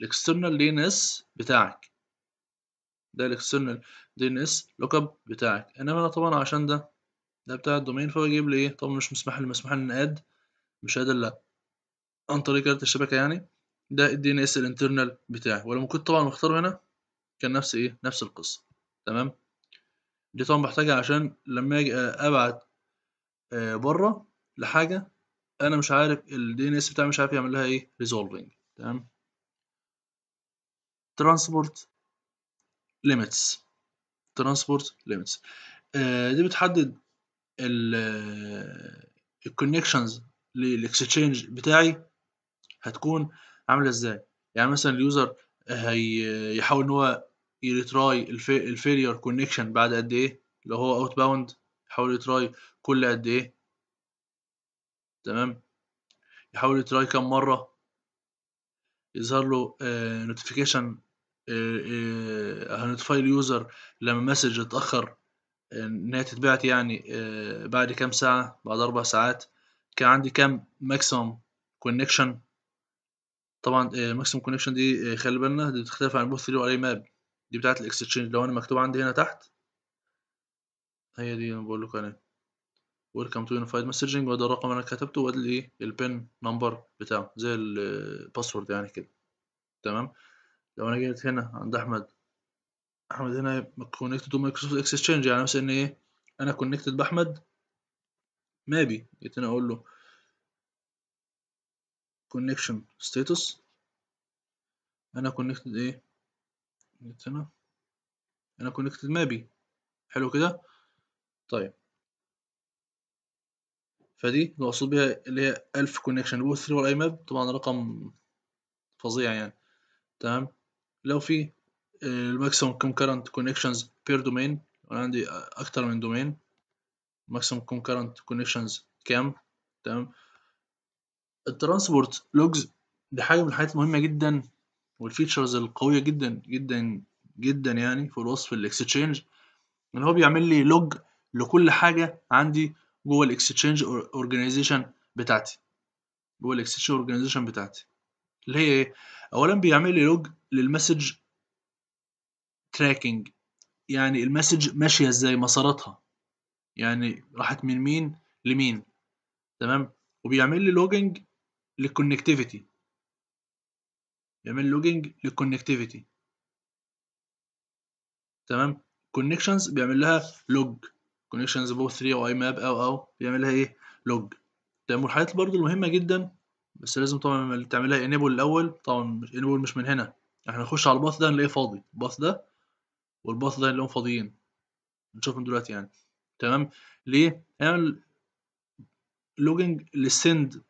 الاكسترنال دي ان اس بتاعك، ده الاكسترنال دي ان اس لوك اب بتاعك. انما انا طبعا عشان ده ده بتاع الدومين، فهو يجيب لي ايه طبعا مش مسمح لي مسموح لي اد مش هذا الا عن طريق كارت الشبكه، يعني ده الدي ان اس الانترنال بتاعي. ولما كنت طبعا مختاره هنا كان نفس ايه نفس القصه. تمام. دي طبعا بحتاجها عشان لما اجي ابعت بره لحاجه انا مش عارف الدي ان اس بتاعي مش عارف يعمل لها ايه ريزولفنج. تمام. ترانسبورت ليميتس، ترانسبورت ليميتس دي بتحدد الكونكشنز للاكستشينج بتاعي هتكون عامله ازاي. يعني مثلا اليوزر هيحاول ان هو يريتراي الفيلير كونكشن بعد قد ايه، لو هو اوت باوند يحاول يتراي كل قد ايه. تمام. يحاول يتراي كم مره، يظهر له نوتيفيكيشن هنوتيفاي اليوزر لما مسج اتاخر ان هي تتبعت، يعني بعد كام ساعه، بعد اربع ساعات كان عندي كام ماكسيمم كونكشن. طبعا ماكسيمم كونكشن دي خلي بالنا دي بتختلف عن بوث ثلاثة والاي ماب، دي بتاعه الاكستشينج. لو انا مكتوب عندي هنا تحت هي دي، انا بقول لكم انا ويلكم تو يونيفايد مسجنج، وده الرقم انا كتبته، وده الايه البن نمبر بتاعه زي الباسورد يعني كده. تمام. لو انا جيت هنا عند احمد احمد هنا كونكتد تو مايكروسوفت اكستشينج، يعني مثلا ايه انا كونكتد باحمد مابي، جيت هنا اقول له كونكشن ستاتس انا كونكتد ايه، جيت هنا انا كونكتد مابي. حلو كده. طيب فدي المقصود بيها اللي هي ألف كونكشن بوث ثلاثة والاي ماب، طبعا رقم فظيع يعني. تمام. لو في الماكسيمم كونكرنت كونكشنز بير دومين، انا عندي اكتر من دومين، ماكسيمم كونكرنت كونكشنز كام. تمام. الترانسبورت لوجز دي حاجه من الحاجات المهمه جدا والفيتشرز القويه جدا جدا جدا يعني في الوصف الاكستشينج، ان هو بيعمل لي لوج لكل حاجه عندي جوه الاكستشينج اورجانيزيشن بتاعتي، جوه الاكستشينج اورجانيزيشن بتاعتي اللي هي ايه. اولا بيعمل لي لوج للمسج تراكنج، يعني المسج ماشيه ازاي، مساراتها يعني راحت من مين لمين. تمام. وبيعمل لي لوجنج للكونكتيفيتي، بيعمل لي لوجنج للكونكتيفيتي. تمام. كونكشنز بيعمل لها لوج، كونكشنز بوث ثلاثة او اي ماب او او بيعمل لها ايه لوج. تمام. والحاجات برضو المهمه جدا بس لازم طبعا تعملها انيبل الاول، طبعا انيبل مش من هنا، احنا هنخش على الباث ده نلاقيه فاضي، الباث ده والباث ده نلاقيهم فاضيين، هنشوفهم دلوقتي يعني. تمام. ليه؟ هنعمل لوجنج للسند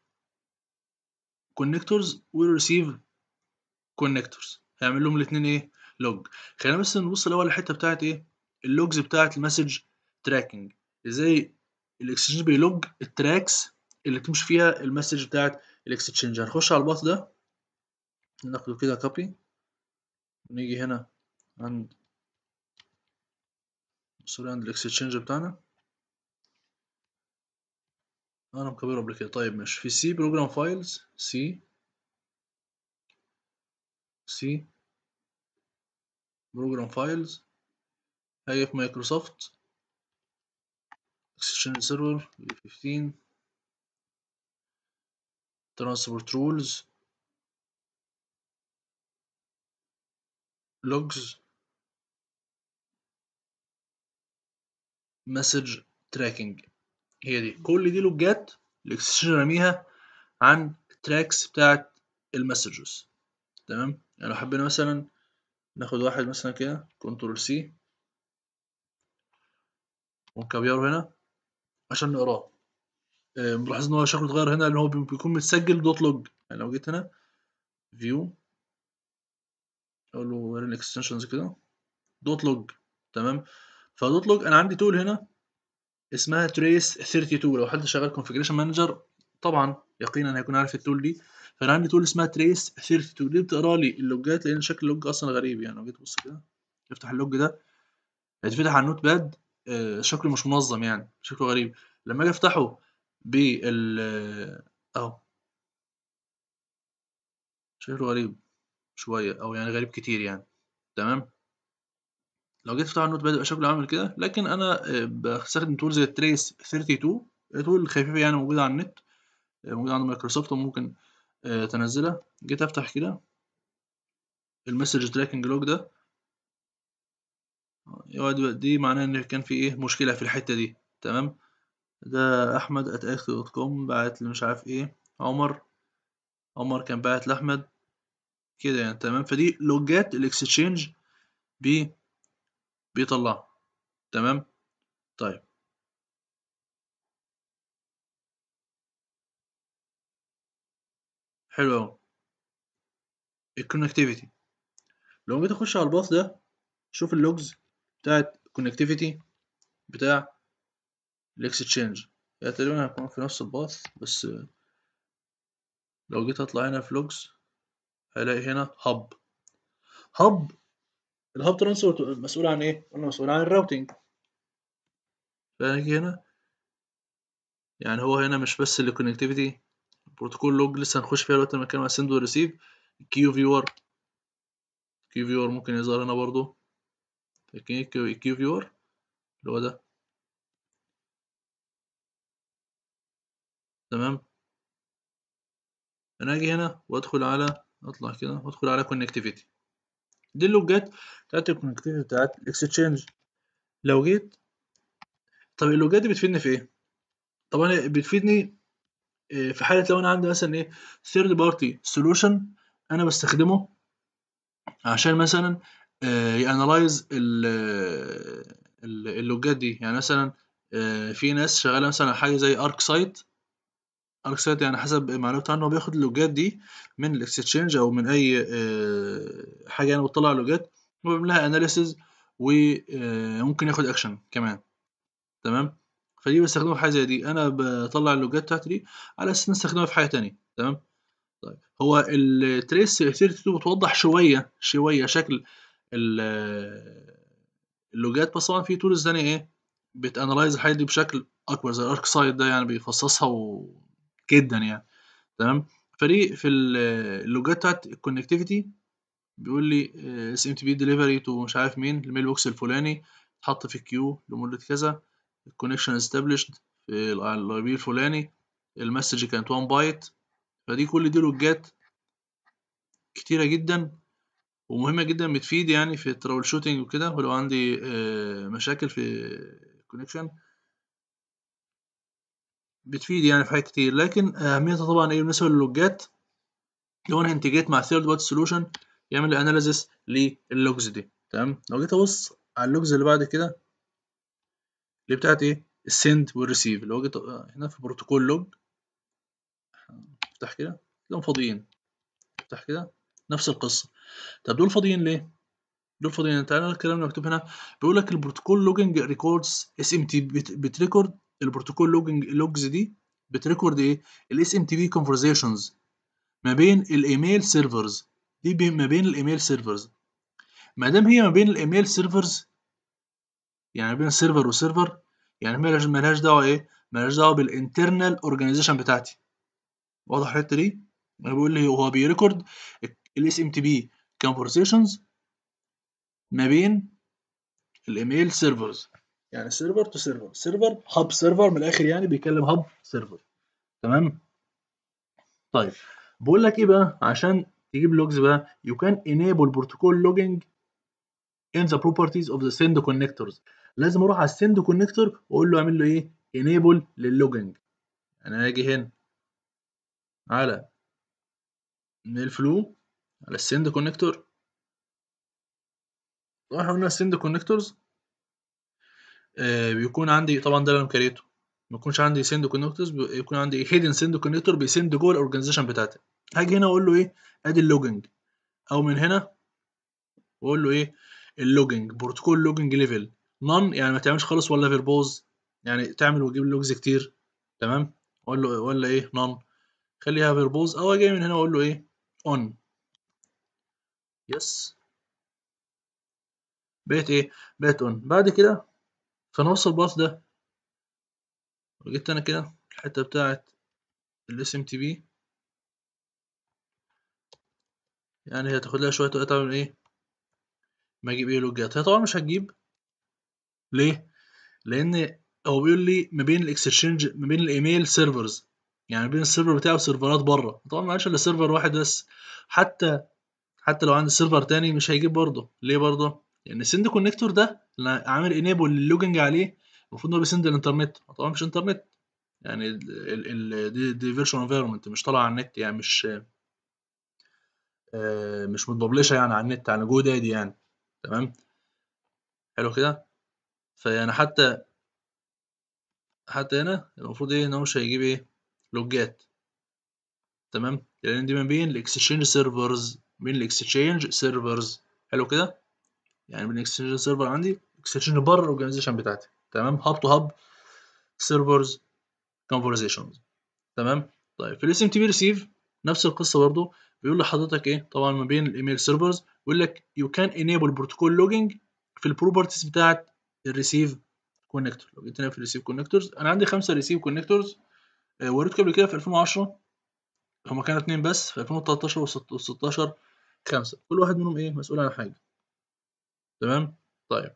كونكتورز والريسيف كونكتورز، هيعمل لهم الاثنين ايه لوج. خلينا بس نبص الاول الحته بتاعت ايه اللوجز بتاعت المسج تراكنج، ازاي الاكستشينج بيلوج التراكس اللي بتمشي فيها المسج بتاعت الاكستشينج. هنخش على الباث ده ناخده كده كوبي، نيجي هنا عند سوري عند الاكستشينج بتاعنا، انا مكبره قبل كده. طيب ماشي. في سي بروجرام فايلز، سي سي بروجرام فايلز، هي في مايكروسوفت اكستشينج سيرفر خمستاشر ترانسبورت رولز، لوجز، مسج تراكنج. هي دي كل دي لوجات الاكسشينج رميها عن التراكس بتاعت المسجز. تمام، يعني لو حبينا مثلا ناخد واحد مثلا كده كنترول سي ونكبره هنا عشان نقراه. ملاحظين ان هو شكله اتغير هنا لان هو بيكون متسجل دوت لوج. يعني لو جيت هنا فيو اقول له وين الاكستنشنز كده دوت لوج. تمام، فدوت لوج انا عندي تول هنا اسمها تريس ثيرتي تو. لو حد شغال كونفيجريشن مانجر طبعا يقينا هيكون عارف التول دي. فانا عندي تول اسمها تريس ثيرتي تو دي بتقرا لي اللوجات لان شكل اللوج اصلا غريب. يعني لو جيت بص كده افتح اللوج ده هيتفتح على النوت باد شكله مش منظم، يعني شكله غريب. لما اجي افتحه بال اهو شكله غريب شويه او يعني غريب كتير يعني. تمام، لو جيت افتح النوت باد يبقى شكله عامل كده. لكن انا بستخدم تول زي تريس ثيرتي تو، تول خفيفه يعني موجوده على النت، موجوده عند مايكروسوفت وممكن تنزلها. جيت افتح كده المسج تراكنج لوج ده يقعد، دي معناه ان كان في ايه مشكله في الحته دي. تمام، ده احمد ات اخ دوت كوم بعت لي مش عارف ايه، عمر عمر كان بعت لاحمد كده يعني. تمام، فدي لوجات الاكستشينج بي بيطلعها. تمام، طيب حلو اوي. الكونكتيفيتي لو جيت اخش على الباث ده شوف اللوجز بتاعت الكونكتيفيتي بتاع الاكستشينج، يعني تقريبا هيكون في نفس الباث. بس لو جيت اطلع هنا في لوجز هلاقي هنا هاب. هاب الهاب ترانسبورت مسؤول عن ايه؟ قلنا مسؤول عن الراوتينج. فهنجي هنا يعني هو هنا مش بس الكونكتيفيتي، البروتوكول لوج لسه هنخش فيها دلوقتي لما نتكلم على سند وريسيف. كيو فيور، كيو فيور ممكن يظهر هنا برضه. لكن كيو فيور اللي هو ده. تمام، انا اجي هنا وادخل على اطلع كده وادخل على كونكتيفيتي. دي اللوجات بتاعت الكونكتيفيتي بتاعت الاكستشينج. لو جيت طب اللوجات دي بتفيدني في ايه؟ طبعا بتفيدني في حاله لو انا عندي مثلا ايه ثيرد بارتي سولوشن انا بستخدمه عشان مثلا يانالايز اللوجات دي. يعني مثلا في ناس شغاله مثلا حاجه زي ارك سايت. ارك سايت يعني حسب معلومات عنه بياخد اللوجات دي من الاكستشينج او من اي حاجه يعني بتطلع لوجات وبيعمل لها اناليسز وممكن ياخد اكشن كمان. تمام، فدي بستخدمها في حاجه زي دي. انا بطلع اللوجات بتاعتي دي على اساس نستخدمها في حاجه تانية. تمام، طيب هو التريس ثيرتي تو بتوضح شويه شويه شكل اللوجات، بس طبعا في تولز ثانيه ايه بتانلايز الحاجه دي بشكل اكبر زي الارك سايت ده، يعني بيفصصها و... جدا يعني. تمام، فدي في اللوجات بتاعت الكونكتيفيتي بيقول لي اس ام تي بي ديليفري تو مش عارف مين الميل بوكس الفلاني اتحط في كيو لمده كذا، الكونكشن استابليشد في الاي بي الفلاني، المسج كانت واحد بايت. فدي كل دي لوجات كتيره جدا ومهمه جدا، بتفيد يعني في الترابل شوتنج وكده. ولو عندي مشاكل في الكونكشن بتفيد يعني في حاجات كتير. لكن اهميتها طبعا ايه بالنسبه للوجات؟ لو انا انتجيت مع ثيرد بارتي سولوشن يعمل اناليسيس لللوجز دي. تمام، لو جيت ابص على اللوجز اللي بعد كده اللي بتاعت ايه السند والريسيف، لو جيت هنا في بروتوكول لوج افتح كده دول فاضيين، افتح كده نفس القصه. طب دول فاضيين ليه؟ دول فاضيين تعالى الكلام مكتوب هنا بيقول لك البروتوكول لوجينج ريكوردز اس ام تي بتريكورد. البروتوكول لوجينج لوجز دي بتريكورد ايه الاس ام تي بي كونفرزيشنز ما بين الايميل سيرفرز. دي ما بين الايميل سيرفرز، ما دام هي ما بين الايميل سيرفرز يعني بين السيرفر وسيرفر، يعني مالهاش دعوه ايه مالهاش دعوه بالانترنال اورجانيزيشن بتاعتي. واضح الحته دي؟ انا بقول لي هو بيريكورد الاس ام تي بي كونفرزيشنز ما بين الايميل سيرفرز، يعني سيرفر تو سيرفر، سيرفر هاب سيرفر من الاخر يعني بيكلم هاب سيرفر. تمام، طيب بقول لك ايه بقى عشان تجيب لوجز بقى، you can enable protocol logging in the properties of the send connectors. لازم اروح على send connector واقول له اعمل له ايه، enable لللوجينج. انا هاجي هنا على من الفلو على السند كونكتور، راح قلنا السند كونكتورز آه بيكون عندي طبعا ده اللي انا مكريته، ما يكونش عندي سند كونكتورز، بيكون عندي هيدن سند كونكتور بيسند جوه الاورجانيزيشن بتاعتي. هاجي هنا اقول له ايه، ادي اللوجينج، او من هنا واقول له ايه اللوجينج بروتوكول لوجينج ليفل نون، يعني ما تعملش خالص ولا فيربوز، يعني تعمل وتجيب لوجز كتير تمام، اقول له ولا ايه نون، خليها فيربوز، او اجي من هنا اقول له ايه on. يس بقت ايه، بقت on. بعد كده في نفس الباص ده وجيت انا كده الحته بتاعه الاس ام تي بي، يعني هي هتاخد لها شويه وقت اعمل ايه، ما اجيب ايه لوجات. هي طبعا مش هتجيب، ليه؟ لان هو بيقول لي ما بين الاكسشينج ما بين الايميل سيرفرز، يعني بين السيرفر بتاعه وسيرفرات بره، طبعا ما عادش الا سيرفر واحد بس، حتى حتى لو عندي سيرفر تاني مش هيجيب برضه. ليه برضه؟ لان السند كونكتور ده انا عامل انيبل للوجنج عليه، المفروض ان هو بيسند الانترنت، طبعا مش انترنت، يعني ال ال دي, دي فيرتشوال انفيرمنت مش طالعه على النت، يعني مش آه مش متببلشه يعني على النت، على جو دادي يعني تمام. حلو كده، فيعني حتى حتى هنا المفروض ايه ان هو مش هيجيب ايه لوجات تمام، لان يعني دي ما بين الاكسشينج سيرفرز، بين الاكسشينج سيرفرز. حلو كده، يعني بين الاكسشينج سيرفر عندي اكسشينج بره الاورجانيزيشن بتاعتي تمام، هاب تو هاب سيرفرز كونفرزيشنز تمام. طيب في الاس ام تي بي ريسيف نفس القصه برضو، بيقول لحضرتك ايه طبعا ما بين الايميل سيرفرز، بيقول لك يو كان انيبل بروتوكول لوجينج في البروبرتيز بتاعت الريسيف كونكتور. لو جيت هنا في الريسيف كونكتورز انا عندي خمسه ريسيف كونكتورز، وريتكم قبل كده في ألفين وعشرة هما كانوا اتنين بس، في ألفين وتلتاشر وستاشر خمسة، كل واحد منهم ايه مسؤول عن حاجة تمام. طيب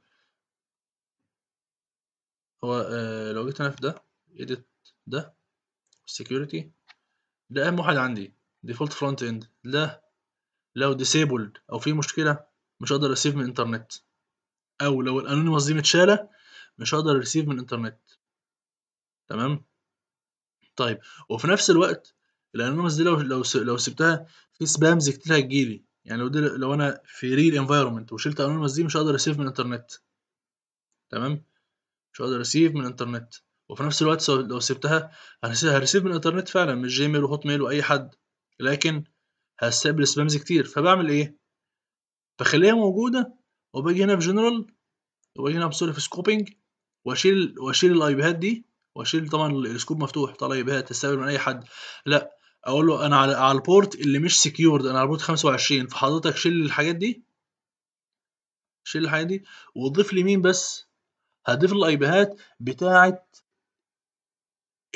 هو آه لو جيت انا في ده edit ده security ده اهم واحد عندي default front end، ده لو disabled او في مشكلة مش هقدر اسيف من الانترنت، او لو الانونيموس دي متشالة مش هقدر اسيف من الانترنت تمام. طيب وفي نفس الوقت الانونيمس دي لو لو لو سبتها في سبامز كتير هتجيلي، يعني لو دي لو انا في ريل انفايرمنت وشلت الانونيمس دي مش هقدر اسيف من الانترنت تمام، مش هقدر اسيف من الانترنت. وفي نفس الوقت لو سبتها هرسيف من الانترنت فعلا، مش جيميل وهوت ميل واي حد، لكن هستقبل سبامز كتير. فبعمل ايه، بخليها موجوده وباجي هنا في جنرال وباجي هنا بصورة في سكوبنج واشيل واشيل الاي بيهات دي، واشيل طبعا السكوب مفتوح طالع يبقى تستقبل من اي حد، لا اقول له انا على على البورت اللي مش سكيورد، انا على البورت خمسة وعشرين، فحضرتك شيل الحاجات دي، شيل الحاجات دي وضيف لي مين بس، هضيف الاي بيهات بتاعه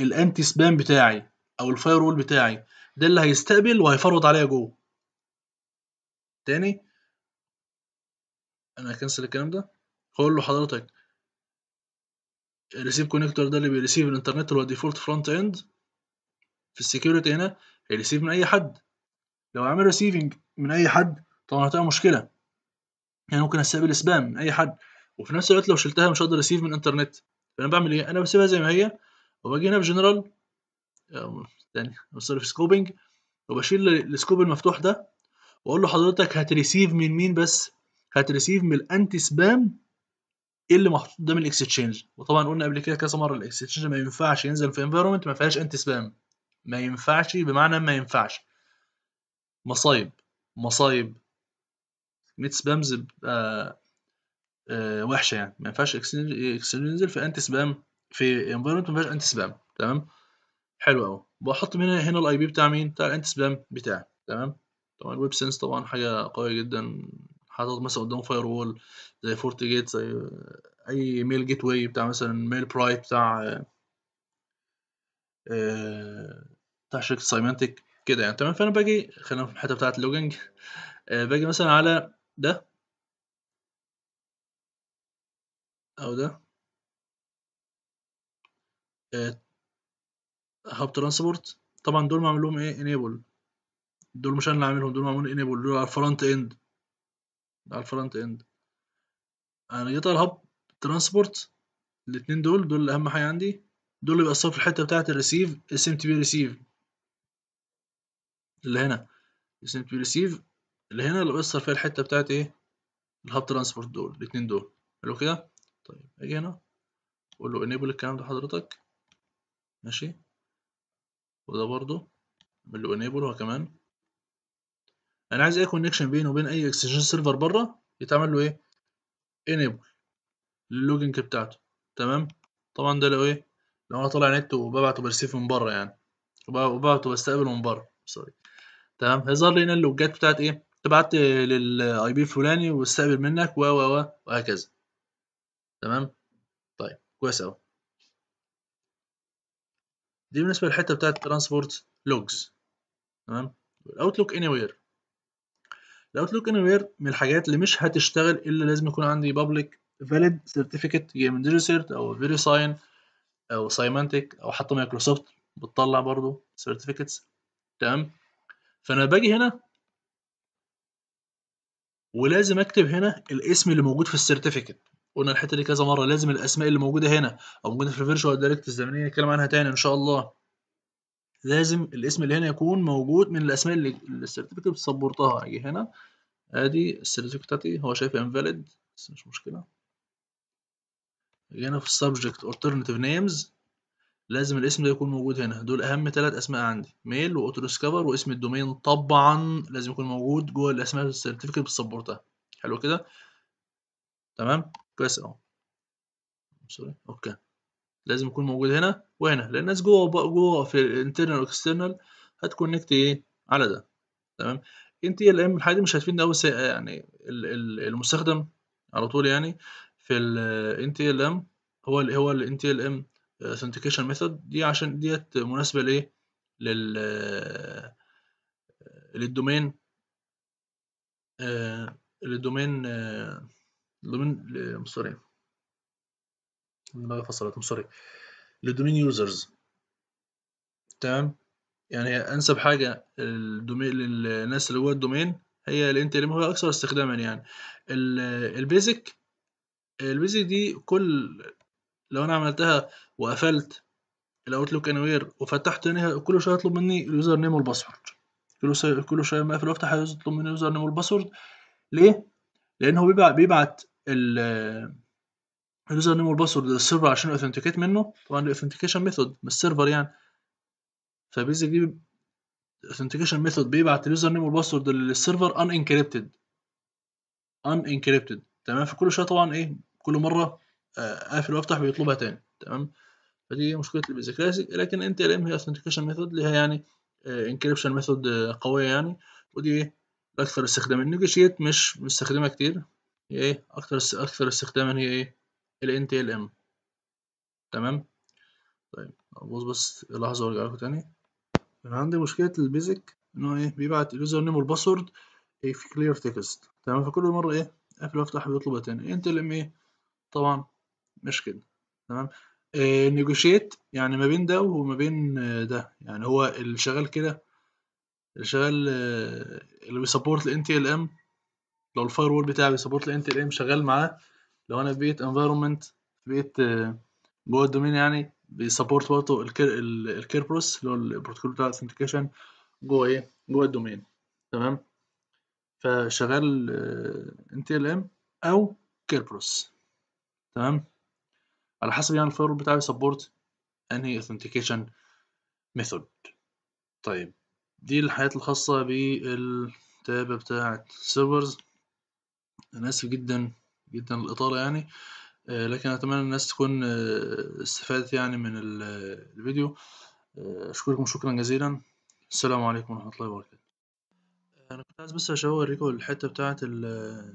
الانتي سبام بتاعي او الفاير وول بتاعي، ده اللي هيستقبل وهيفرض عليا جوه. تاني انا هكنسل الكلام ده، هقول له حضرتك الريسيف كونكتور ده اللي بيريسيف الانترنت اللي هو ديفولت فرونت اند في السكيورتي، هنا هيريسيف من اي حد، لو عامل ريسيفنج من اي حد طبعا هتبقى مشكله، يعني ممكن استقبل سبام من اي حد، وفي نفس الوقت لو شلتها مش هقدر ريسيف من الانترنت. فانا بعمل ايه، انا بسيبها زي ما هي وباجي هنا بجنرال ثاني بصير في سكوبنج وبشيل السكوب المفتوح ده واقول له حضرتك هتريسيف من مين بس، هتريسيف من الانتي سبام اللي محطوط قدام الاكستشينج، وطبعا قلنا قبل كده كذا مره الاكستشينج ما ينفعش ينزل في انفايرمنت ما فيهاش انتي سبام، ما ينفعش بمعنى ما ينفعش، مصايب مصايب نت سبامز بتبقى آه وحشه، يعني ما ينفعش الاكستشينج ينزل في انتي سبام في انفايرمنت ما فيهاش انتي سبام تمام. حلو قوي، بحط هنا هنا الاي بي بتاع مين، بتاع الانتي سبام بتاعي تمام. طبعا الويب سنس طبعا حاجه قويه جدا، حاطط مثلا قدامه فاير وول زي فورت جيت، زي اي ميل جيت واي بتاع مثلا ميل براي بتاع آه بتاع شركه سايمانتك كده يعني تمام. فانا باجي خلينا في الحته بتاعه اللوجينج، آه باجي مثلا على ده او ده آه هاب ترانسبورت طبعا دول معمول لهم ايه انيبل، دول مش انا اللي عاملهم، دول معمول انيبل، دول على الفرونت اند، على الفرونت اند. انا جيت على الهب ترانسبورت، الاثنين دول دول اهم حاجه عندي، دول يبقى الصف الحته بتاعه الريسيف اس ام تي بي ريسيف اللي هنا، اس ام تي بي ريسيف اللي هنا اللي بيوصل فيها الحته بتاعه ايه الهب ترانسبورت، دول الاثنين دول. حلو كده. طيب اجي هنا اقول له انيبل الكلام ده حضرتك، ماشي، وده برضو اعمل له انيبل. هو كمان انا عايز اي كونكشن بينه وبين اي اكستنشن سيرفر بره يتعمل له ايه انيبل للوجنج بتاعته. تمام. طبعا ده لو ايه لو انا طالع نت وببعته برسيف من بره، يعني وببعته بستقبل من بره، سوري. تمام. هيظهر لي هنا اللوجات بتاعت ايه تبعت للاي بي الفلاني واستقبل منك و و و وهكذا. تمام. طيب كويس اوي. دي بالنسبه للحته بتاعت ترانسبورت لوجز. تمام. الاوتلوك اني وير، الاوتلوك اني وير من الحاجات اللي مش هتشتغل الا لازم يكون عندي بابليك valid certificate جاي من ديجيسيرت او فيريساين او سايمانتك او حتى مايكروسوفت بتطلع برضو certificates. تمام. فانا باجي هنا ولازم اكتب هنا الاسم اللي موجود في السيرتيفيكت، قلنا الحته دي كذا مره، لازم الاسماء اللي موجوده هنا او موجوده في الفيرتشوال دايركت الزمنيه نتكلم عنها تاني ان شاء الله، لازم الاسم اللي هنا يكون موجود من الاسماء اللي السيرتيفيكت بتسبورتها. اجي هنا ادي السيرتيفيكت بتاعتي، هو شايفها انفاليد بس مش مشكله. اجي هنا في السبجكت alternative names، لازم الاسم ده يكون موجود هنا، دول اهم ثلاث اسماء عندي، ميل واوتو ديسكفر واسم الدومين، طبعا لازم يكون موجود جوه الاسماء السيرتيفيكت بتسبورتها. حلو كده. تمام كويس اهو. سوري. اوكي لازم يكون موجود هنا وهنا، لان الناس جوه جوه في الانترنال والاكسترنال هتكونكت ايه على ده. تمام. ان تي ال ام الحاجه دي مش هتفيدنا قوي يعني المستخدم على طول، يعني في ال إن تي إل إم هو ال هو ال إن تي إل إم authentication method دي، عشان ديت مناسبة لإيه لل للدومين للدومين الدومين سوري دماغي فصلت سوري للدومين يوزرز. تمام. يعني هي أنسب حاجة الدومين للناس اللي جوه الدومين هي ال إن تي إل إم، هو أكثر استخداما. يعني البيزك البيزك دي كل لو انا عملتها وقفلت الاوتلوك انوير وفتحت هنا كل شويه يطلب مني اليوزر نيم والباسورد، كل شويه كل شويه ما اقفل وافتح يطلب مني اليوزر نيم والباسورد. ليه؟ لان هو بيبعت بيبعت اليوزر نيم والباسورد للسيرفر عشان اوثنتيكيت منه، طبعا الاوثنتيكيشن ميثود مش السيرفر يعني. فبيزك دي اوثنتيكيشن ميثود بيبعت اليوزر نيم والباسورد للسيرفر ان انكريبتد ان انكريبتد. تمام. فكل شويه طبعا ايه كل مره اقفل وافتح ويطلبها تاني. تمام. فدي مشكله البيزك كلاسيك، لكن انت ال ام هي اثنتيكيشن ميثود ليها يعني انكريبشن ميثود قويه يعني، ودي ايه اكثر استخداما. النيجوشيت مش بستخدمها كتير، هي ايه اكثر اكثر استخداما هي ايه ال تي ال ام. تمام. طيب ابص بس لحظه وارجع لكم تاني. انا عندي مشكله البيزك ان هو ايه بيبعت اليوزر نيم والباسورد ايه في كلير تكست. تمام. فكل مره ايه قافل وافتح ويطلبها تاني. انت ال ام ايه طبعا مش كده. تمام. آه نيجوشيت يعني ما بين ده وما بين آه ده، يعني هو اللي شغال كده اللي شغال آه اللي بيسبورت الان تي ال ام، لو الفاير وول بتاعي بيسبورت الان تي ال ام شغال معاه، لو انا في بيت انفايرمنت في بيت آه جوه الدومين يعني بيسبورت برضه الكير الكيربروس اللي هو البروتوكول بتاع الاثنتيكيشن جوه ايه جوه الدومين. تمام. فشغال ان تي ال ام او كيربروس. تمام. على حسب يعني الفاير وول بتاعي سبورت انهي اثنتيكيشن ميثود. طيب دي الحاجات الخاصه بالتابه بتاعه سيرفرز. انا اسف جدا جدا الاطاله يعني، آه لكن اتمنى الناس تكون آه استفادت يعني من الفيديو. آه اشكركم شكرا جزيلا. السلام عليكم ورحمه الله وبركاته. انا كنت عايز بس اوريكم الحته بتاعه اللوج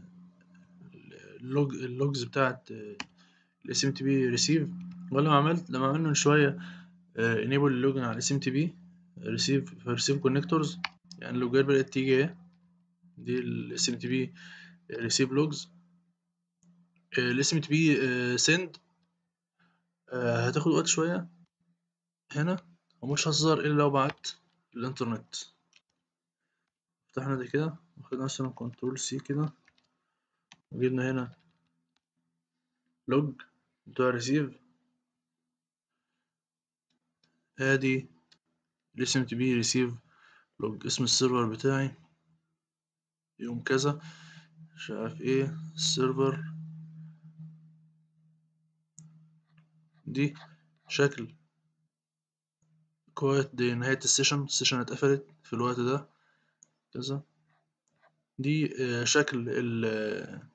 اللوجز بتاعه الاس ام تي بي ريسيف، ولا عملت لما عملنا من شويه انيبل لوجن على الاس ام تي بي ريسيف في ريسيف كونكتورز، يعني اللوجات بدات تيجي ايه دي الاس ام تي بي ريسيف لوجز. الاس ام تي بي سند هتاخد وقت شويه هنا ومش هظهر الا لو بعت الانترنت. فتحنا دي كده واخدنا مثلا كنترول سي كده وجبنا هنا لوج بتاع ريسيف، ادي الاس ام تي بي ريسيف لوج، اسم السيرفر بتاعي يوم كذا مش عارف ايه السيرفر، دي شكل كويت، دي نهاية السيشن، السيشن اتقفلت في الوقت ده كذا، دي شكل ال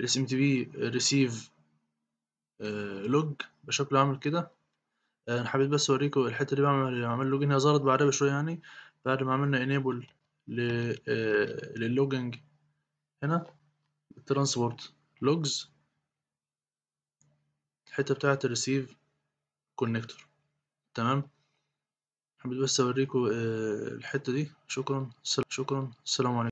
إس إم تي بي receive log بشكل عامل كده. انا حبيت بس اوريكم الحتة اللي بعمل عمل لوجين، هي ظهرت بعدها بشوية يعني بعد ما عملنا enable لللوجينج هنا transport logs، الحتة بتاعة receive connector. تمام، حبيت بس اوريكم الحتة دي. شكرا شكرا، السلام عليكم.